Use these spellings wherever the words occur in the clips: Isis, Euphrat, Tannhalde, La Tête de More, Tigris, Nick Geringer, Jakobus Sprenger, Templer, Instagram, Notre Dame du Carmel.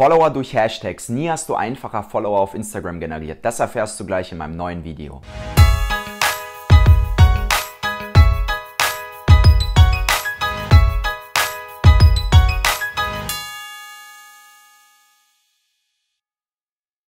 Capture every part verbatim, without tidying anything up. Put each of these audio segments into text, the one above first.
Follower durch Hashtags. Nie hast du einfacher Follower auf Instagram generiert. Das erfährst du gleich in meinem neuen Video.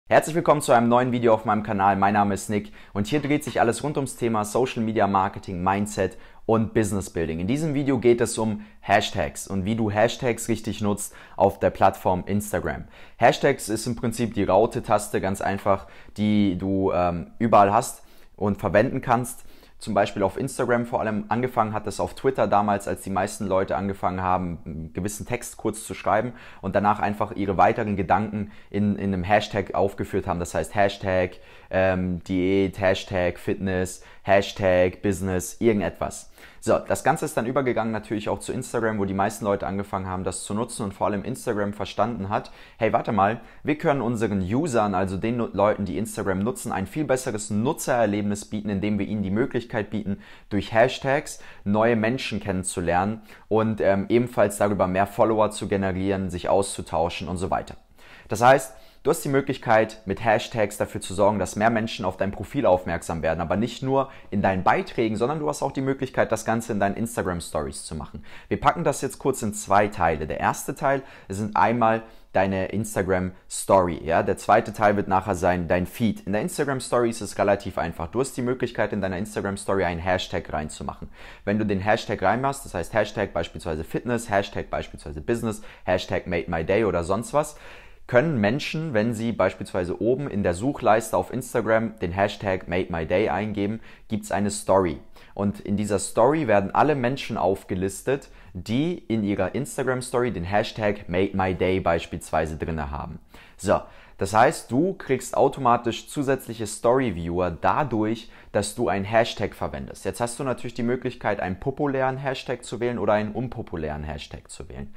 Herzlich willkommen zu einem neuen Video auf meinem Kanal. Mein Name ist Nick und hier dreht sich alles rund ums Thema Social Media Marketing, Mindset und Business Building. In diesem Video geht es um Hashtags und wie du Hashtags richtig nutzt auf der Plattform Instagram. Hashtags ist im Prinzip die Raute-Taste, ganz einfach, die du ähm, überall hast und verwenden kannst. Zum Beispiel auf Instagram vor allem. Angefangen hat es auf Twitter damals, als die meisten Leute angefangen haben, einen gewissen Text kurz zu schreiben und danach einfach ihre weiteren Gedanken in, in einem Hashtag aufgeführt haben. Das heißt Hashtag ähm, Diät, Hashtag Fitness, Hashtag Business, irgendetwas. So, das Ganze ist dann übergegangen natürlich auch zu Instagram, wo die meisten Leute angefangen haben, das zu nutzen und vor allem Instagram verstanden hat, hey, warte mal, wir können unseren Usern, also den Leuten, die Instagram nutzen, ein viel besseres Nutzererlebnis bieten, indem wir ihnen die Möglichkeit bieten, durch Hashtags neue Menschen kennenzulernen und ähm, ebenfalls darüber mehr Follower zu generieren, sich auszutauschen und so weiter. Das heißt, du hast die Möglichkeit, mit Hashtags dafür zu sorgen, dass mehr Menschen auf dein Profil aufmerksam werden, aber nicht nur in deinen Beiträgen, sondern du hast auch die Möglichkeit, das Ganze in deinen Instagram-Stories zu machen. Wir packen das jetzt kurz in zwei Teile. Der erste Teil sind einmal deine Instagram-Story. Ja? Der zweite Teil wird nachher sein, dein Feed. In der Instagram-Story ist es relativ einfach. Du hast die Möglichkeit, in deiner Instagram-Story einen Hashtag reinzumachen. Wenn du den Hashtag reinmachst, das heißt Hashtag beispielsweise Fitness, Hashtag beispielsweise Business, Hashtag Made My Day oder sonst was, können Menschen, wenn sie beispielsweise oben in der Suchleiste auf Instagram den Hashtag MadeMyDay eingeben, gibt es eine Story. Und in dieser Story werden alle Menschen aufgelistet, die in ihrer Instagram-Story den Hashtag MadeMyDay beispielsweise drin haben. So, das heißt, du kriegst automatisch zusätzliche Story-Viewer dadurch, dass du einen Hashtag verwendest. Jetzt hast du natürlich die Möglichkeit, einen populären Hashtag zu wählen oder einen unpopulären Hashtag zu wählen.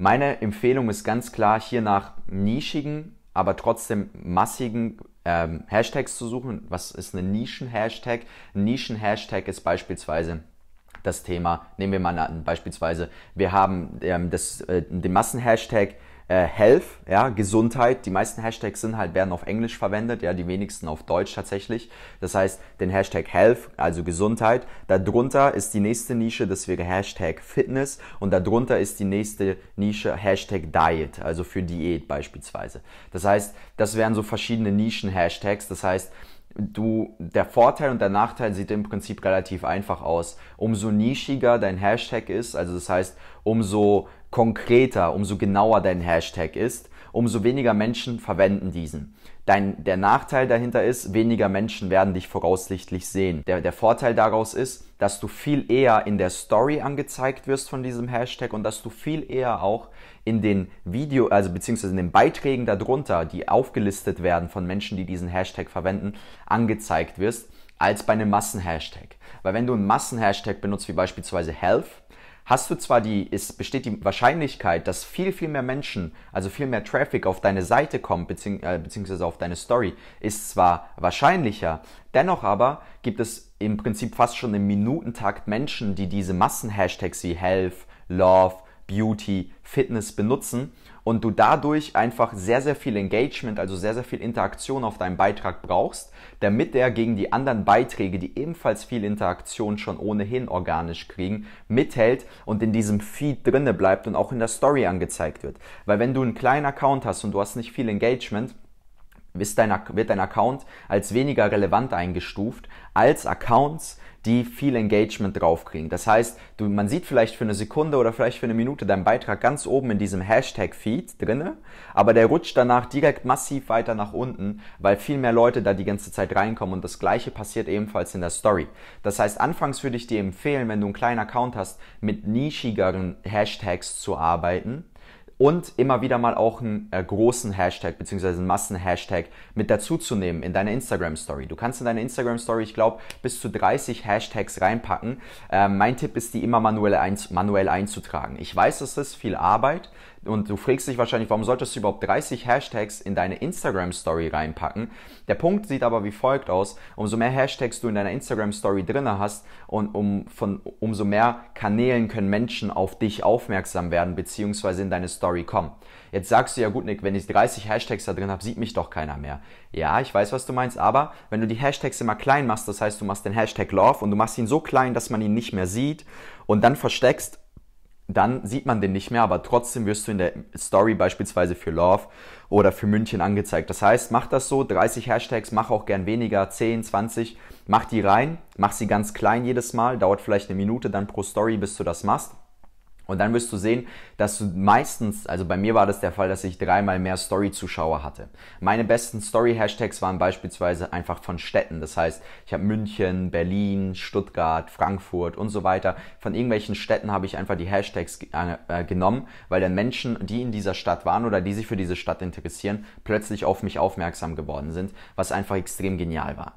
Meine Empfehlung ist ganz klar, hier nach nischigen, aber trotzdem massigen ähm, Hashtags zu suchen. Was ist eine Nischen-Hashtag? Ein Nischen-Hashtag ist beispielsweise das Thema, nehmen wir mal an, beispielsweise, wir haben ähm, das, äh, den Massen-Hashtag äh, Health, ja, Gesundheit. Die meisten Hashtags sind halt, werden auf Englisch verwendet, ja, die wenigsten auf Deutsch tatsächlich. Das heißt, den Hashtag Health, also Gesundheit, darunter ist die nächste Nische, das wäre Hashtag Fitness, und darunter ist die nächste Nische Hashtag Diet, also für Diät beispielsweise. Das heißt, das wären so verschiedene Nischen-Hashtags, das heißt, Du, der Vorteil und der Nachteil sieht im Prinzip relativ einfach aus. Umso nischiger dein Hashtag ist, also das heißt, umso konkreter, umso genauer dein Hashtag ist, umso weniger Menschen verwenden diesen. Dein, der Nachteil dahinter ist, weniger Menschen werden dich voraussichtlich sehen. Der, der Vorteil daraus ist, dass du viel eher in der Story angezeigt wirst von diesem Hashtag und dass du viel eher auch in den Video, also beziehungsweise in den Beiträgen darunter, die aufgelistet werden von Menschen, die diesen Hashtag verwenden, angezeigt wirst, als bei einem Massen-Hashtag. Weil wenn du einen Massen-Hashtag benutzt, wie beispielsweise Health, hast du zwar die, es besteht die Wahrscheinlichkeit, dass viel, viel mehr Menschen, also viel mehr Traffic auf deine Seite kommt, bezieh- äh, beziehungsweise auf deine Story, ist zwar wahrscheinlicher, dennoch aber gibt es im Prinzip fast schon im Minutentakt Menschen, die diese Massen-Hashtags wie Health, Love, Beauty, Fitness benutzen und du dadurch einfach sehr, sehr viel Engagement, also sehr, sehr viel Interaktion auf deinem Beitrag brauchst, damit er gegen die anderen Beiträge, die ebenfalls viel Interaktion schon ohnehin organisch kriegen, mithält und in diesem Feed drinne bleibt und auch in der Story angezeigt wird. Weil wenn du einen kleinen Account hast und du hast nicht viel Engagement, Ist dein, wird dein Account als weniger relevant eingestuft als Accounts, die viel Engagement draufkriegen. Das heißt, du, man sieht vielleicht für eine Sekunde oder vielleicht für eine Minute deinen Beitrag ganz oben in diesem Hashtag-Feed drinne, aber der rutscht danach direkt massiv weiter nach unten, weil viel mehr Leute da die ganze Zeit reinkommen und das Gleiche passiert ebenfalls in der Story. Das heißt, anfangs würde ich dir empfehlen, wenn du einen kleinen Account hast, mit nischigeren Hashtags zu arbeiten, und immer wieder mal auch einen äh, großen Hashtag bzw. einen Massen-Hashtag mit dazuzunehmen in deine Instagram-Story. Du kannst in deine Instagram-Story, ich glaube, bis zu dreißig Hashtags reinpacken. Ähm, mein Tipp ist, die immer manuell, einz manuell einzutragen. Ich weiß, es ist viel Arbeit, und du fragst dich wahrscheinlich, warum solltest du überhaupt dreißig Hashtags in deine Instagram-Story reinpacken? Der Punkt sieht aber wie folgt aus: Umso mehr Hashtags du in deiner Instagram-Story drin hast und um, von, umso mehr Kanälen können Menschen auf dich aufmerksam werden bzw. in deine Story kommen. Jetzt sagst du ja, gut Nick, wenn ich dreißig Hashtags da drin habe, sieht mich doch keiner mehr. Ja, ich weiß, was du meinst, aber wenn du die Hashtags immer klein machst, das heißt, du machst den Hashtag Love und du machst ihn so klein, dass man ihn nicht mehr sieht und dann versteckst, dann sieht man den nicht mehr, aber trotzdem wirst du in der Story beispielsweise für Love oder für München angezeigt. Das heißt, mach das so, dreißig Hashtags, mach auch gern weniger, zehn, zwanzig, mach die rein, mach sie ganz klein jedes Mal, dauert vielleicht eine Minute dann pro Story, bis du das machst. Und dann wirst du sehen, dass du meistens, also bei mir war das der Fall, dass ich dreimal mehr Story-Zuschauer hatte. Meine besten Story-Hashtags waren beispielsweise einfach von Städten. Das heißt, ich habe München, Berlin, Stuttgart, Frankfurt und so weiter. Von irgendwelchen Städten habe ich einfach die Hashtags äh, genommen, weil dann Menschen, die in dieser Stadt waren oder die sich für diese Stadt interessieren, plötzlich auf mich aufmerksam geworden sind, was einfach extrem genial war.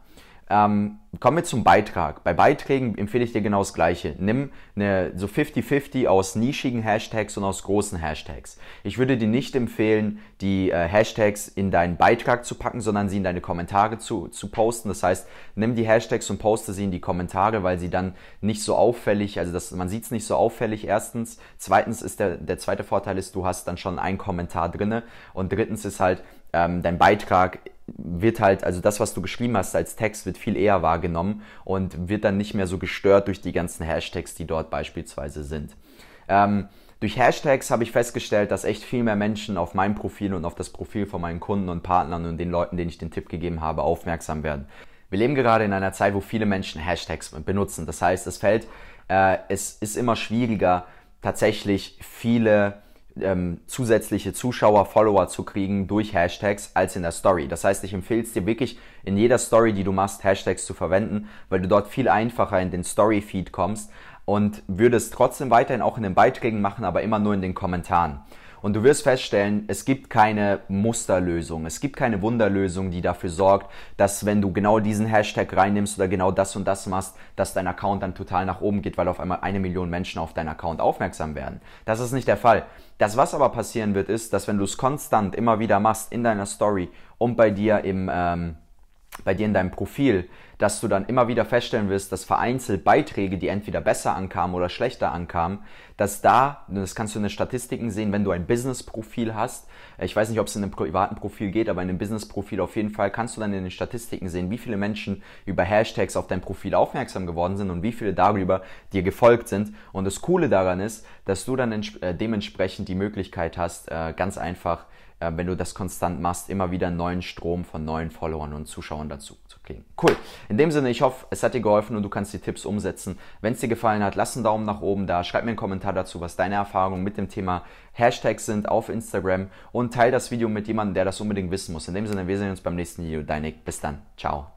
Ähm, kommen wir zum Beitrag. Bei Beiträgen empfehle ich dir genau das Gleiche. Nimm eine, so fifty fifty aus nischigen Hashtags und aus großen Hashtags. Ich würde dir nicht empfehlen, die äh, Hashtags in deinen Beitrag zu packen, sondern sie in deine Kommentare zu, zu posten. Das heißt, nimm die Hashtags und poste sie in die Kommentare, weil sie dann nicht so auffällig, also das, man sieht es nicht so auffällig erstens. Zweitens ist der, der zweite Vorteil ist, du hast dann schon einen Kommentar drinne. Und drittens ist halt, ähm, dein Beitrag wird halt, also das, was du geschrieben hast als Text, wird viel eher wahrgenommen und wird dann nicht mehr so gestört durch die ganzen Hashtags, die dort beispielsweise sind. Ähm, durch Hashtags habe ich festgestellt, dass echt viel mehr Menschen auf mein Profil und auf das Profil von meinen Kunden und Partnern und den Leuten, denen ich den Tipp gegeben habe, aufmerksam werden. Wir leben gerade in einer Zeit, wo viele Menschen Hashtags benutzen. Das heißt, es fällt, äh, es ist immer schwieriger, tatsächlich viele Ähm, zusätzliche Zuschauer, Follower zu kriegen durch Hashtags als in der Story. Das heißt, ich empfehle es dir wirklich, in jeder Story, die du machst, Hashtags zu verwenden, weil du dort viel einfacher in den Story-Feed kommst und würdest trotzdem weiterhin auch in den Beiträgen machen, aber immer nur in den Kommentaren. Und du wirst feststellen, es gibt keine Musterlösung, es gibt keine Wunderlösung, die dafür sorgt, dass wenn du genau diesen Hashtag reinnimmst oder genau das und das machst, dass dein Account dann total nach oben geht, weil auf einmal eine Million Menschen auf deinen Account aufmerksam werden. Das ist nicht der Fall. Das, was aber passieren wird, ist, dass wenn du es konstant immer wieder machst in deiner Story und bei dir im... Ähm, bei dir in deinem Profil, dass du dann immer wieder feststellen wirst, dass vereinzelt Beiträge, die entweder besser ankamen oder schlechter ankamen, dass da, das kannst du in den Statistiken sehen, wenn du ein Business-Profil hast, ich weiß nicht, ob es in einem privaten Profil geht, aber in einem Business-Profil auf jeden Fall, kannst du dann in den Statistiken sehen, wie viele Menschen über Hashtags auf dein Profil aufmerksam geworden sind und wie viele darüber dir gefolgt sind. Und das Coole daran ist, dass du dann dementsprechend die Möglichkeit hast, ganz einfach, wenn du das konstant machst, immer wieder einen neuen Strom von neuen Followern und Zuschauern dazu zu kriegen. Cool. In dem Sinne, ich hoffe, es hat dir geholfen und du kannst die Tipps umsetzen. Wenn es dir gefallen hat, lass einen Daumen nach oben da, schreib mir einen Kommentar dazu, was deine Erfahrungen mit dem Thema Hashtags sind auf Instagram und teile das Video mit jemandem, der das unbedingt wissen muss. In dem Sinne, wir sehen uns beim nächsten Video. Dein Nick. Bis dann. Ciao.